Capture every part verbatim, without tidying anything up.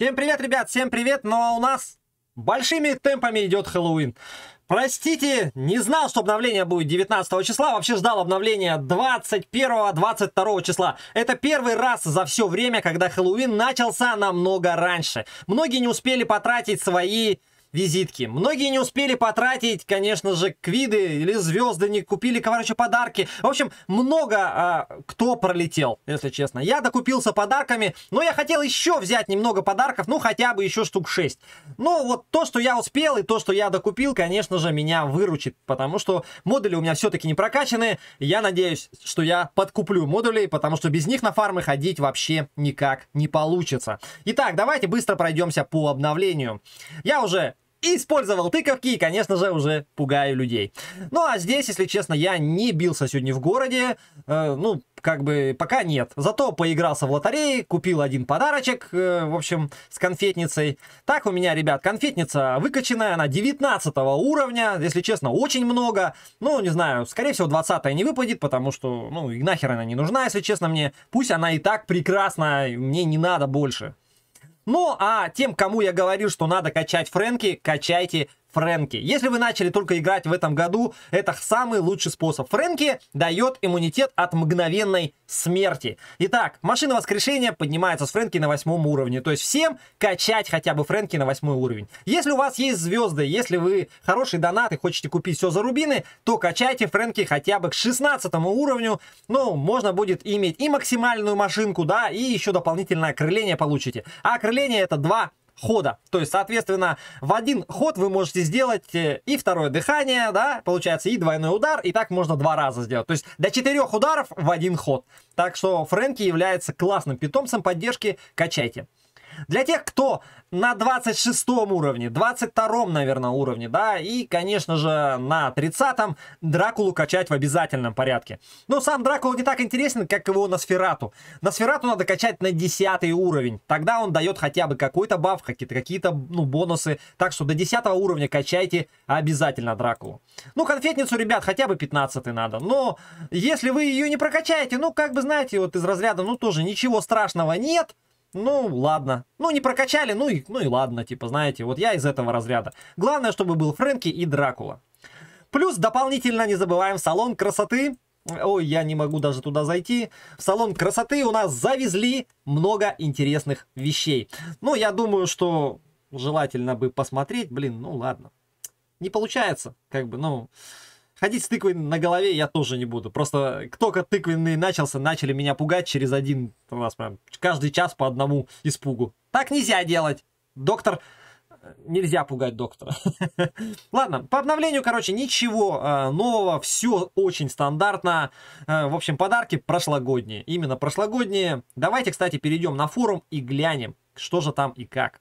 Всем привет, ребят, всем привет, но у нас большими темпами идет Хэллоуин. Простите, не знал, что обновление будет девятнадцатого числа, вообще ждал обновления двадцать первого — двадцать второго числа. Это первый раз за все время, когда Хэллоуин начался намного раньше. Многие не успели потратить свои визитки. Многие не успели потратить, конечно же, квиды или звезды, не купили, короче, подарки. В общем, много а, кто пролетел, если честно. Я докупился подарками, но я хотел еще взять немного подарков, ну, хотя бы еще штук шесть. Но вот то, что я успел и то, что я докупил, конечно же, меня выручит, потому что модули у меня все-таки не прокачаны. Я надеюсь, что я подкуплю модули, потому что без них на фармы ходить вообще никак не получится. Итак, давайте быстро пройдемся по обновлению. Я уже использовал тыковки и, конечно же, уже пугаю людей. Ну, а здесь, если честно, я не бился сегодня в городе. Э, ну, как бы, пока нет. Зато поигрался в лотереи, купил один подарочек, э, в общем, с конфетницей. Так, у меня, ребят, конфетница выкачанная, она девятнадцатого уровня. Если честно, очень много. Ну, не знаю, скорее всего, двадцатая не выпадет, потому что, ну, и нахер она не нужна, если честно, мне. Пусть она и так прекрасна, мне не надо больше. Ну, а тем, кому я говорил, что надо качать Френки, качайте Френки. Если вы начали только играть в этом году, это самый лучший способ. Френки дает иммунитет от мгновенной смерти. Итак, машина воскрешения поднимается с Френки на восьмом уровне. То есть всем качать хотя бы Френки на восьмой уровень. Если у вас есть звезды, если вы хороший донат и хотите купить все за рубины, то качайте Френки хотя бы к шестнадцатому уровню. Ну, можно будет иметь и максимальную машинку, да, и еще дополнительное окрыление получите. А окрыление это два хода. То есть, соответственно, в один ход вы можете сделать и второе дыхание, да, получается, и двойной удар, и так можно два раза сделать. То есть, до четырех ударов в один ход. Так что Френки является классным питомцем поддержки, качайте. Для тех, кто на двадцать шестом уровне, двадцать втором, наверное, уровне, да, и, конечно же, на тридцатом Дракулу качать в обязательном порядке. Но сам Дракула не так интересен, как его Носферату. Носферату надо качать на десятый уровень. Тогда он дает хотя бы какой-то баф, какие-то, какие-то, ну, бонусы. Так что до десятого уровня качайте обязательно Дракулу. Ну, конфетницу, ребят, хотя бы пятнадцатый надо. Но если вы ее не прокачаете, ну, как бы, знаете, вот из разряда, ну, тоже ничего страшного нет. Ну, ладно. Ну, не прокачали, ну и, ну и ладно, типа, знаете, вот я из этого разряда. Главное, чтобы был Френки и Дракула. Плюс дополнительно не забываем салон красоты. Ой, я не могу даже туда зайти. В салон красоты у нас завезли много интересных вещей. Ну, я думаю, что желательно бы посмотреть. Блин, ну ладно. Не получается, как бы, ну... Ходить с тыквой на голове я тоже не буду. Просто только тыквенный начался, начали меня пугать через один... У нас прям каждый час по одному испугу. Так нельзя делать. Доктор... Нельзя пугать доктора. Ладно, по обновлению, короче, ничего э, нового. Все очень стандартно. Э, в общем, подарки прошлогодние. Именно прошлогодние. Давайте, кстати, перейдем на форум и глянем, что же там и как.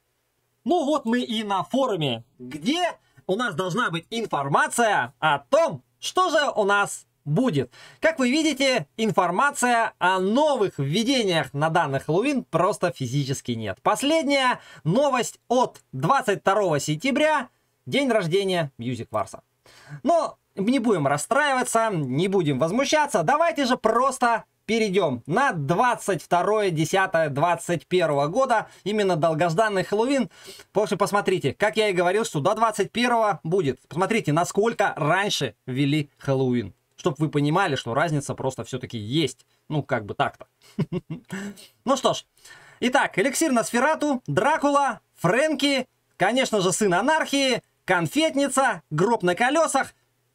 Ну вот мы и на форуме, где у нас должна быть информация о том, что же у нас будет. Как вы видите, информация о новых введениях на данный Хэллоуин просто физически нет. Последняя новость от двадцать второго сентября, день рождения Мьюзик Варса. Но не будем расстраиваться, не будем возмущаться, давайте же просто перейдем на двадцать второе десятое двадцать первого года, именно долгожданный Хэллоуин. Потому что посмотрите, как я и говорил, что до двадцать первого будет. Посмотрите, насколько раньше ввели Хэллоуин. Чтобы вы понимали, что разница просто все-таки есть. Ну, как бы так-то. Ну что ж. Итак, эликсир Носферату, Дракула, Френки, конечно же, сын анархии, конфетница, гроб на колесах.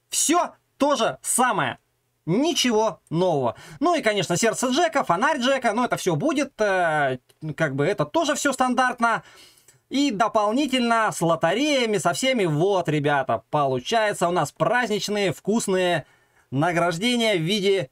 Все то же самое. Ничего нового. Ну и, конечно, сердце Джека, фонарь Джека. Но это все будет. Э, как бы это тоже все стандартно. И дополнительно с лотереями, со всеми. Вот, ребята, получается у нас праздничные, вкусные награждения в виде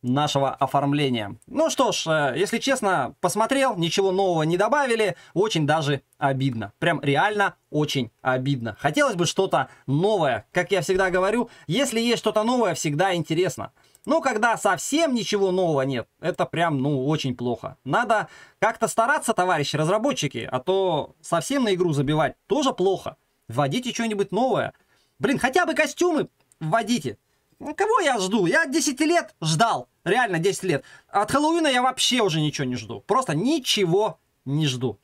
нашего оформления. Ну что ж, э, если честно, посмотрел. Ничего нового не добавили. Очень даже обидно. Прям реально очень обидно. Хотелось бы что-то новое. Как я всегда говорю, если есть что-то новое, всегда интересно. Но когда совсем ничего нового нет, это прям, ну, очень плохо. Надо как-то стараться, товарищи разработчики, а то совсем на игру забивать тоже плохо. Вводите что-нибудь новое. Блин, хотя бы костюмы вводите. Кого я жду? Я десять лет ждал. Реально десять лет. От Хэллоуина я вообще уже ничего не жду. Просто ничего не жду.